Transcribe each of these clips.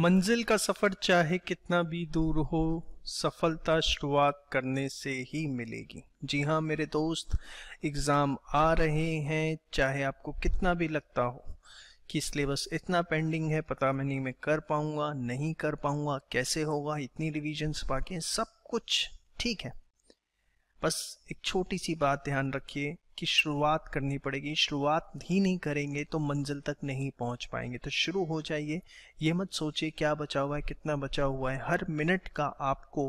मंजिल का सफर चाहे कितना भी दूर हो, सफलता शुरुआत करने से ही मिलेगी। जी हाँ मेरे दोस्त, एग्ज़ाम आ रहे हैं। चाहे आपको कितना भी लगता हो कि सिलेबस इतना पेंडिंग है, पता मैं नहीं मैं कर पाऊँगा, नहीं कर पाऊँगा, कैसे होगा, इतनी रिविजन्स बाकी हैं, सब कुछ ठीक है। बस एक छोटी सी बात ध्यान रखिए कि शुरुआत करनी पड़ेगी। शुरुआत ही नहीं करेंगे तो मंजिल तक नहीं पहुंच पाएंगे। तो शुरू हो जाइए, ये मत सोचिए क्या बचा हुआ है, कितना बचा हुआ है। हर मिनट का आपको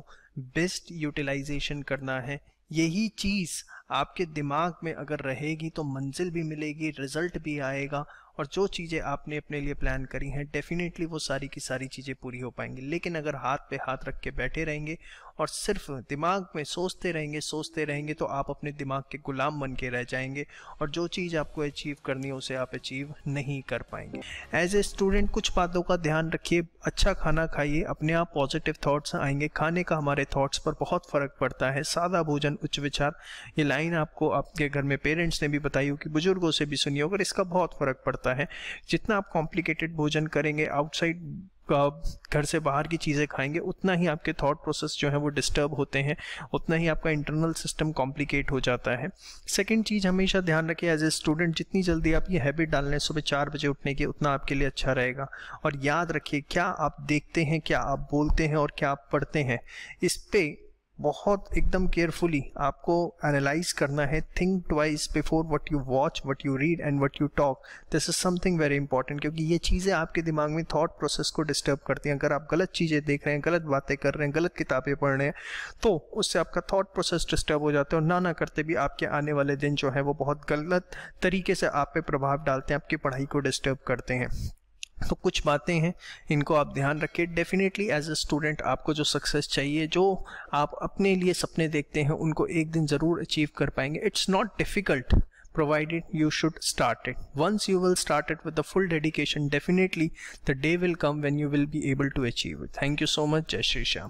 बेस्ट यूटिलाइजेशन करना है। यही चीज़ आपके दिमाग में अगर रहेगी तो मंजिल भी मिलेगी, रिजल्ट भी आएगा, और जो चीज़ें आपने अपने लिए प्लान करी हैं डेफिनेटली वो सारी की सारी चीज़ें पूरी हो पाएंगी। लेकिन अगर हाथ पे हाथ रख के बैठे रहेंगे और सिर्फ दिमाग में सोचते रहेंगे तो आप अपने दिमाग के गुलाम बन के रह जाएंगे और जो चीज़ आपको अचीव करनी है उसे आप अचीव नहीं कर पाएंगे। एज ए स्टूडेंट कुछ बातों का ध्यान रखिए। अच्छा खाना खाइए, अपने आप पॉजिटिव थाट्स आएंगे। खाने का हमारे थाट्स पर बहुत फ़र्क पड़ता है। सादा भोजन उच्च विचार, ये लाइन आपको आपके घर में पेरेंट्स ने भी बताई होगी, बुजुर्गों से भी सुनी होगी, और इसका बहुत फ़र्क पड़ता है। जितना आप कॉम्प्लिकेटेड भोजन करेंगे, आउटसाइड घर से बाहर की चीज़ें खाएंगे, उतना ही आपके थॉट प्रोसेस जो है वो डिस्टर्ब होते हैं, उतना ही आपका इंटरनल सिस्टम कॉम्प्लिकेट हो जाता है। सेकंड चीज़ हमेशा ध्यान रखिए एज ए स्टूडेंट, जितनी जल्दी आप ये हैबिट डाल लें सुबह 4 बजे उठने की, उतना आपके लिए अच्छा रहेगा। और याद रखिए, क्या आप देखते हैं, क्या आप बोलते हैं और क्या आप पढ़ते हैं, इस पर बहुत एकदम केयरफुली आपको एनालाइज करना है। Think twice before what you watch, what you read and what you talk. This is something very important, क्योंकि ये चीज़ें आपके दिमाग में थॉट प्रोसेस को डिस्टर्ब करती हैं। अगर आप गलत चीज़ें देख रहे हैं, गलत बातें कर रहे हैं, गलत किताबें पढ़ रहे हैं, तो उससे आपका थॉट प्रोसेस डिस्टर्ब हो जाता है और ना करते भी आपके आने वाले दिन जो है वो बहुत गलत तरीके से आप पे प्रभाव डालते हैं, आपकी पढ़ाई को डिस्टर्ब करते हैं। तो कुछ बातें हैं, इनको आप ध्यान रखिए। डेफिनेटली एज अ स्टूडेंट आपको जो सक्सेस चाहिए, जो आप अपने लिए सपने देखते हैं, उनको एक दिन ज़रूर अचीव कर पाएंगे। It's not difficult provided you should start it. Once you will start it with the full dedication, definitely the day will come when you will be able to achieve it. Thank you so much. Jai Shri Shyam.